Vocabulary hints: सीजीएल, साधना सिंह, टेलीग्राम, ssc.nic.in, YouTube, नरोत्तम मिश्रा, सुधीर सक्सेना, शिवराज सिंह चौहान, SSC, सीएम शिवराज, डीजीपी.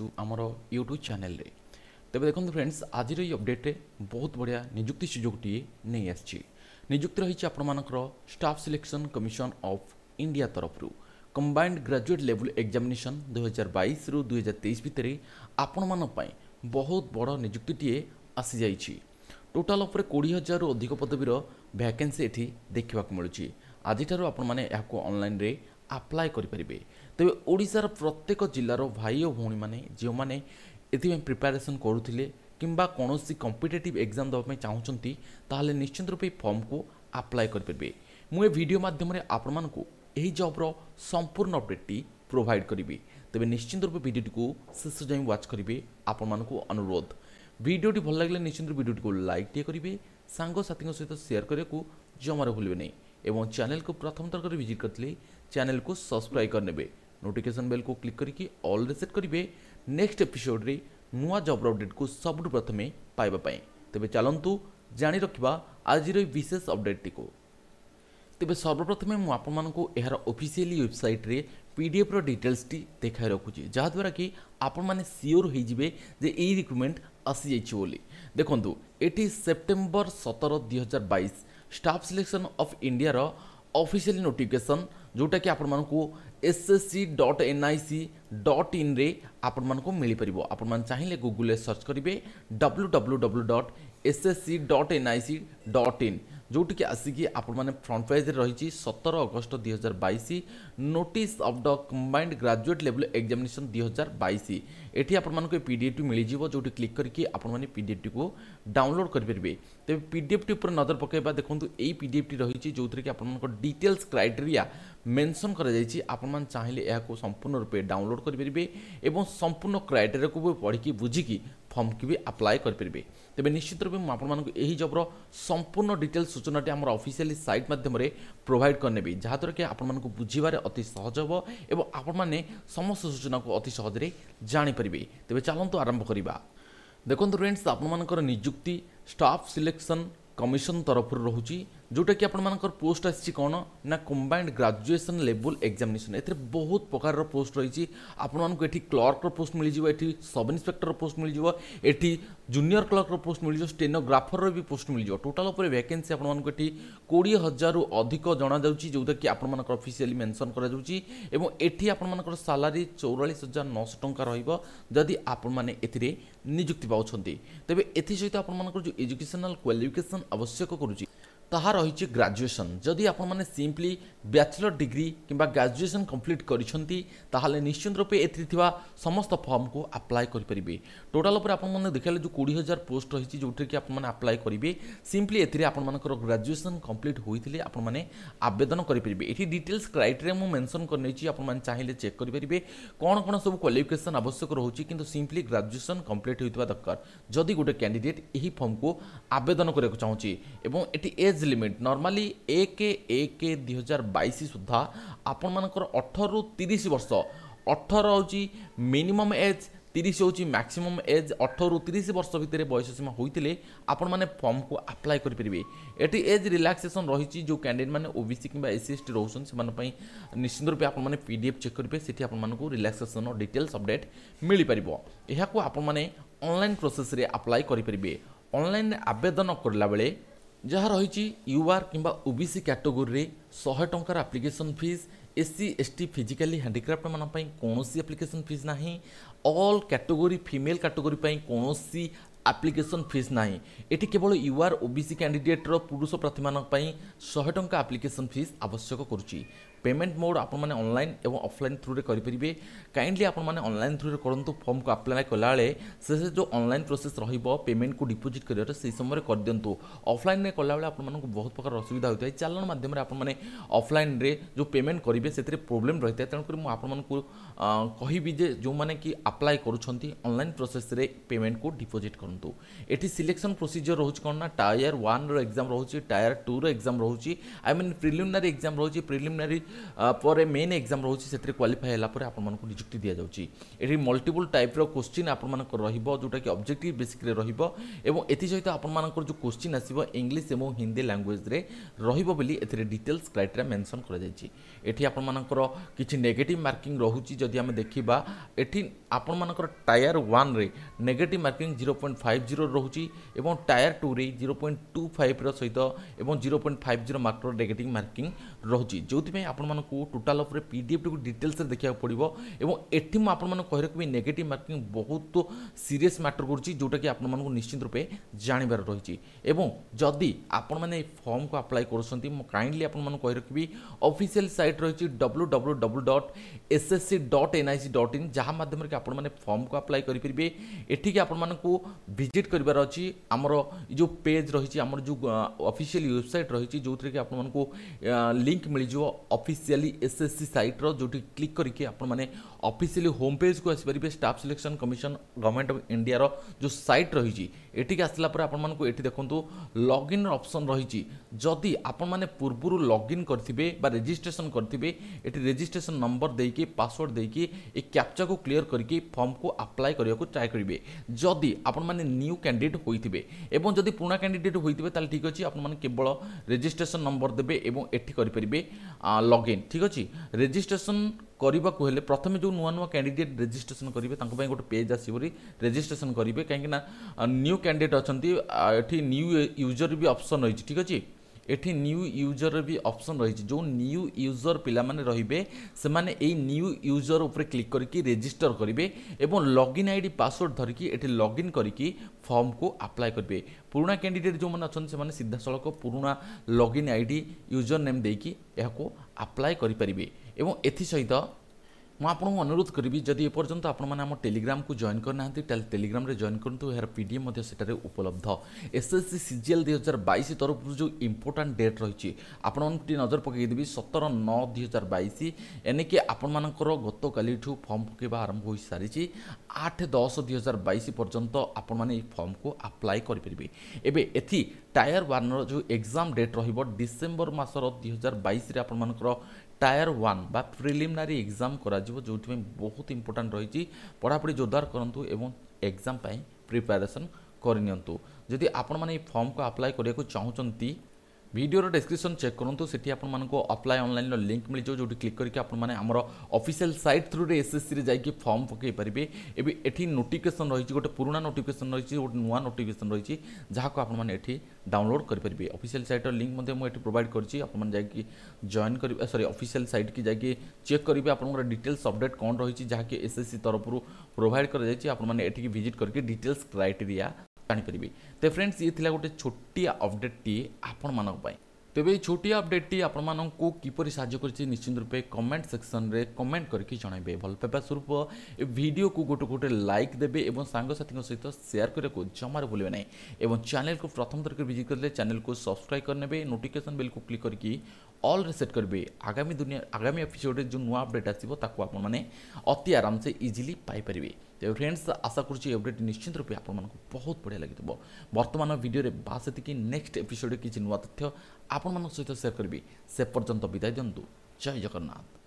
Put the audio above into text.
आसू आमर YouTube channel रे। तेज देखो फ्रेंड्स आज ये अपडेट बहुत बढ़िया निजुक्ति सुजोगटे नहीं आसी। निजुक्ति रही आपर staff selection commission of India तरफ कंबाइंड ग्रेजुएट लेवल एग्जामिनेशन 2022 रु 2023 भितर आपण मानी बहुत बड़ निजुक्ति आसी जाइए। टोटाल उपर 20,000 रु अधिक पदवीर वैकेंसी एठी देखा मिलूँ। आज आपने ऑनलाइन रे अप्लाई करें। तेज ओडिशार प्रत्येक जिलार भाई और भौणी माने जो माने प्रिपरेशन करुले किंबा कौन सी कॉम्पिटेटिव एग्जाम देवाई चाहूँगी ताहले निश्चिंत रूपे फॉर्म को अप्लाई करें। मुझे वीडियो माध्यम आपण जॉब्र संपूर्ण अपडेटटी प्रोवाइड करी। तेज निश्चिंत रूपे वीडियोटी को शेष जाए व्वाच करेंगे। आपण मानक अनुरोध वीडियोटी भल लगे निश्चिंत वीडियोटी को लाइक करेंगे, सांगसाथी सहित सेयार करने को जमार भूलें नहीं एवं चैनल को प्रथम थरक विजिट करते चैनल को सब्सक्राइब करने, नोटिफिकेशन बेल को क्लिक करके ऑल रे सेट करेंगे। नेक्स्ट एपिसोड रे नुआ जॉब अपडेट को सबुठ प्रथमे पाइबा। तेबे चलंतु जानी रखिबा आज विशेष अपडेट टी को। तेबे सर्वप्रथमे मु आपण मानको एहार ऑफिशियली वेबसाइट रे पीडीएफ रो डिटेल्स टी देखाई रखुची, जहाद्वारा कि आपण माने सियोर होई जिवे जे एई रिक्रूटमेंट आसी जाइछी बोली। देखंतु एटी September 17, 2022 staff selection of India रो ऑफिशियली नोटिफिकेशन जोटा कि आपण मानको ssc.nic.in रे आपण मानको मिली परिबो। आपण मान चाहिले गूगल सर्च करिवे www.ssc.nic.in जोटी कि आसिकी आपण माने फ्रंट पेज रे रहिची 17 अगस्त 2022 notice of the combined graduate level examination 2022। एठी आपण मानको पीडीएफ मिली जीवो जोटी क्लिक करके आपण माने पीडीएफ को डाउनलोड कर परबे। ते पीडीएफ टी ऊपर नजर पकेबा। देखंतु एई पीडीएफ टी रहिची जोथरे कि आपण मानको डिटेल्स क्राइटेरिया मेंशन करा जायछि। आपण मान चाहिले एहा को संपूर्ण रूपे डाउनलोड कर परबे एवं संपूर्ण क्राइटेरिया को पढ़िकी बुझिकी फॉर्म की भी अप्लाई करेंगे। तेज निश्चित रूप में आपको यही जॉब्र संपूर्ण डिटेल सूचनाटी आम ऑफिशियली साइट माध्यम प्रोवाइड करने भी, जहाँद्वारा कि आपको बुझे अति सहज हो एवं आपने समस्त सूचना को अति सहजरे जानीपरेंगे। तेज चलतु आरंभ करवा। देखो फ्रेंड्स आपर निजुक्ति स्टाफ सिलेक्शन कमिशन तरफ रोचे जोटा कि आपर पोस्ट आसी कौन ना कंबाइंड ग्रेजुएशन लेवल एग्जामिनेशन। एथे बहुत प्रकार पोस्ट रही। आपको ये क्लर्क पोस्ट मिल जाए, ये सब इंस्पेक्टर पोस्ट मिल जाए, ये जूनियर क्लर्क पोस्ट मिल जाए, स्टेनोग्राफर भी पोस्ट मिल जाए। टोटाल उपर वैकेंसी आपको ये 20,000 रु अधिक जना जाऊँगी, जोटा कि आपर ऑफिशियली मेंशन करा जाउची एवं एठी आपमनकर सैलरी 44,900 टंका रहिबो जदि आपन माने एथिरे नियुक्ति पाउछन्ती। तेबे एथि सहित आपमनकर जो एजुकेशनल क्वालिफिकेशन आवश्यक करूची ताहा रही ग्रेजुएशन। जदि आपण माने सिंपली बैचलर डिग्री किंबा ग्रेजुएशन कंप्लीट करिसेंती ताहाले निश्चिंत रूपे एथि थिवा समस्त फॉर्म को अप्लाई करि परिबे। टोटल ऊपर आपण माने देखले जो 20,000 पोस्ट रही जोटे कि आपण माने अप्लाई करिवे। सिंपली एथि आपण मानकर ग्रेजुएशन कंप्लीट होइथिले आपण माने आवेदन करि परिबे। एथि डिटेल्स क्राइटेरिया मु मेंशन करने छी, आपण माने चाहिले चेक करि परिबे कोन कोन सब क्वालिफिकेशन आवश्यक रहउची। किंतु सिंपली ग्रेजुएशन कंप्लीट होइतबा दरकार जदि गोटे कैंडिडेट एही फॉर्म को आवेदन करय चाहूची। एवं एथि एज लिमिट नॉर्मली 1/1/2022 सुधा आपण मानकर 18 रु 30 वर्ष। 18 होची मिनिमम एज, 30 होची मैक्सिमम एज। 18 रु 30 वर्ष भितर बयस सीमा होइतिले आपण माने फॉर्म को अप्लाई करि परिबे। एटी एज रिलैक्सेशन रहिची, जो कैंडिडेट माने ओबीसी किबा एससीएसटी रोसन समान पई निश्चित रूपे आपण माने पीडीएफ चेक करिबे। सेठी आपण मानको रिलैक्सेशन और डिटेल्स अपडेट मिलि परिबो। एहा को आपण माने ऑनलाइन प्रोसेस रे अप्लाई करि परिबे। ऑनलाइन आवेदन करला बेले जहाँ रही यूआर किंबा ओबीसी कैटेगोरी 100 टंकार application fee. SC/ST physically handicraft मानी कौन सी एप्लिकेशन फीस ना, ऑल कैटेगोरी फीमेल कैटेगोरी कौन सी एप्लिकेशन फीस ना। ये केवल यूआर ओबीसी कैंडिडेट पुरुष प्रार्थी मानी 100 टंका एप्लिकेशन फीस आवश्यक करुच्ची। पेमेंट मोड आपने ऑनलाइन एवं ऑफलाइन थ्रु रे करेंगे। काइंडली आपने ऑनलाइन थ्रु रे करूँ। फॉर्म को अप्लाई कला से जो ऑनलाइन प्रोसेस रहिबो पेमेंट को डिपोजिट करियर से समय कर दिंतु। ऑफलाइन रे कला आपको बहुत प्रकार असुविधा होता है। चालान माध्यम आपने ऑफलाइन रे जो पेमेंट करेंगे से प्रोब्लेम रही है। तेणुक मुझे कहबी जो मैंने कि अप्लाई करूँगी ऑनलाइन प्रोसेस रे पेमेंट को डिपोजिट करूँ। ये सिलेक्शन प्रोसीजर रोज कौन ना टायर 1 रो एग्जाम रोचे, टायर 2 रो एग्जाम रोचे, आई मीन प्रिलिमिनरी एग्जाम रोचे। प्रिलिमिनरी पर मेन एग्जाम रोचे से क्वालिफाई होगापर आपको नियुक्ति दि जाऊँगी। ये मल्टीपल टाइप्र क्वेश्चन आपर रोटा कि ऑब्जेक्टिव बेसिक एवं एसहित आपर जो क्वेश्चन आसो इंग्लीश और हिंदी लैंग्वेज रे रही डिटेल्स क्राइटेरिया मेंशन कर आपर कि नेगेटिव मार्किंग रोचे जदि आम देखा ये आपर टायर वन रे नेगेटिव मार्किंग 0.50 रोचे और टायर टू रे 0.25 सहित एवं 0.50 मार्कर नेगेटिव मार्किंग रोचे जो आपको टोटाल उपर पीडीएफ टी डिटेल्स देखा पड़ो। एटी मुझे कह नेगेटिव मार्किंग बहुत सीरीयस मैटर करुच्ची जोटा कि आप निश्चित रूपे जानवर रही जदि आपण मैंने फॉर्म को अप्लाई करते मो काइंडली कही रखी ऑफिशियल साइट रही www.ssc.nic.in जहाँ माध्यम कि आपण मैंने फॉर्म को अप्लाई करेंगे। एठिक आपको विजिट कर अच्छी आमर जो पेज रही आमर जो ऑफिशियल वेबसाइट रही जो थी कि आपको लिंक मिल जाओ ऑफिशियली एसएससी साइट रो जो क्लिक करके ऑफिशियली होम पेज को आसपारे staff selection commission government of India रो जो साइट रही एटिक आसला पर आपको ये देखो लॉगिन ऑप्शन रही जदि आपने पूर्व लॉगिन करेंगे रजिस्ट्रेशन करेंगे ये रजिस्ट्रेशन नंबर देके पासवर्ड देके कैप्चा को क्लियर करके फॉर्म को अप्लाई करने को ट्राए करेंगे। जदि आपने न्यू कैंडिडेट होते एवं जदि पुराना कैंडिडेट होते हैं ठीक अच्छे आपने केवल रजिस्ट्रेशन नंबर देवे एठी करेंगे लॉगिन ठीक अच्छे। रजिस्ट्रेशन करने को हेल्ले प्रथम जो नुआ नुआ कैंडिडेट रजिस्ट्रेशन करेंगे गोटे पेज आसो रजिस्ट्रेशन करेंगे कहीं न्यू कैंडिडेट अच्छा ये न्यू यूजर भी ऑप्शन रही ठीक अच्छे। एठी न्यू यूजर भी ऑप्शन रही जो न्यू यूजर पिला माने रहिबे सेमाने एई न्यू यूजर ऊपर क्लिक करके रजिस्टर करेंगे एवं लॉगिन आईडी पासवर्ड धरिकी एठी लॉगिन करके फॉर्म को अप्लाई करेंगे। पुराना कैंडिडेट जो माने अछन से माने सीधा सड़क पुराना लॉगिन आईडी यूजर नेम देकी यहाको अप्लाई करि परिबे। एवं एथि सहित मु आपको अनुरोध करी जदि एपर्यंत आपम टेलीग्राम को जॉइन करना टेलीग्राम रे जॉइन करूँ यार पीडीएफ उपलब्ध। एसएससी सीजीएल 2022 तरफ जो इंपोर्टेंट डेट रही आपटे नजर पकईदेवी 17/9/2022 यानी कि आपर गत काली फॉर्म पकड़ आरंभ हो सारी 8/10/2022 पर्यंत आपने फॉर्म को अप्लाई करेंगे। एवं एथि टायर वन जो एग्जाम डेट रिसेंबर मसर 2022 आपर टायर वन बा प्रिलिमिनारी एग्जाम करा जो बहुत इंपोर्टेंट रही पढ़ापढ़ी जोरदार करंतु एवं एग्जाम पाई प्रिपरेशन करनियंतु। जदि आपण माने फॉर्म को अप्लाई करिया को चाहुचंती वीडियो रो डिस्क्रिप्शन चेक करंतु सेठी आपण मानको अप्लाई ऑनलाइन लो लिंक मिल जो क्लिक करके आपण माने हमरो ऑफिशियल साइट थ्रू रे एसएससी रे जाई फॉर्म पकई परिबे। एबे एठी नोटिफिकेशन रही गोटे पुराना नोटिफिकेशन रही गोटे नुआ नोटिफिकेशन रही जहाँ को आपण माने एठी डाउनलोड कर परिबे। ऑफिशियल साइट रो लिंक मध्ये मु एठी प्रोवाइड करछि आपण माने जाई जॉइन करिबे सॉरी ऑफिशियल साइट की जाई चेक करिबे आपनकर डिटेल्स अपडेट कोन रही जहाँ कि एसएससी तरफ प्रोवाइड कर जाई आपण माने एठी विजिट करके डिटेल्स क्राइटेरिया जानीपरि। तो फ्रेंड्स ये गोटे छोटिया अपडेट टी आपण मानक पाई। तेबे छोटिया अपडेट टी आपण मानकू किपरि सहाय्य करछि निश्चित रूपे कमेंट सेक्शन रे कमेंट करके जणाइबे। भल पाइबा स्वरूप ए वीडियो को गोटे गोटे लाइक देबे एवं सांग साथी सहित शेयर करने को जमार भूलिबे नै एवं चैनल को प्रथम थरक विजिट करले चैनल को सब्सक्राइब करनेबे नोटिफिकेशन बेल को क्लिक करके ऑल रे सेट करबे। आगामी एपिसोड जो नुआ अपडेट आसीबो ताको आपण माने अति आराम से इजीली पाई परिबे। तो फ्रेंड्स आशा करुच्ची अपडेट निश्चित रूपे आप बहुत बढ़िया लगे। बर्तमान वीडियो रे बास एतिकी नेक्स्ट एपिसोड किसी नुआ तथ्य आपण सहित शेयर करी से पर्यंत विदाय दिंतु। जय जगन्नाथ।